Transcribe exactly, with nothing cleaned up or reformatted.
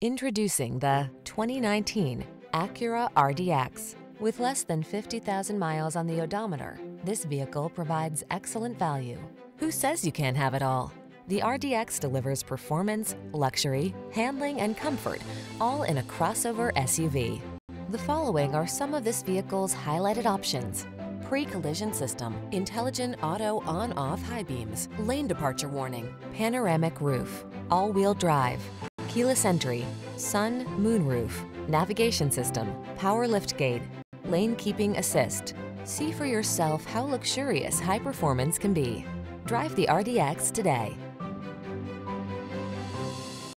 Introducing the twenty nineteen Acura R D X. With less than fifty thousand miles on the odometer, this vehicle provides excellent value. Who says you can't have it all? The R D X delivers performance, luxury, handling, and comfort, all in a crossover S U V. The following are some of this vehicle's highlighted options: pre-collision system, intelligent auto on-off high beams, lane departure warning, panoramic roof, all-wheel drive, keyless entry, sun, moon roof, navigation system, power liftgate, lane keeping assist. See for yourself how luxurious high performance can be. Drive the R D X today.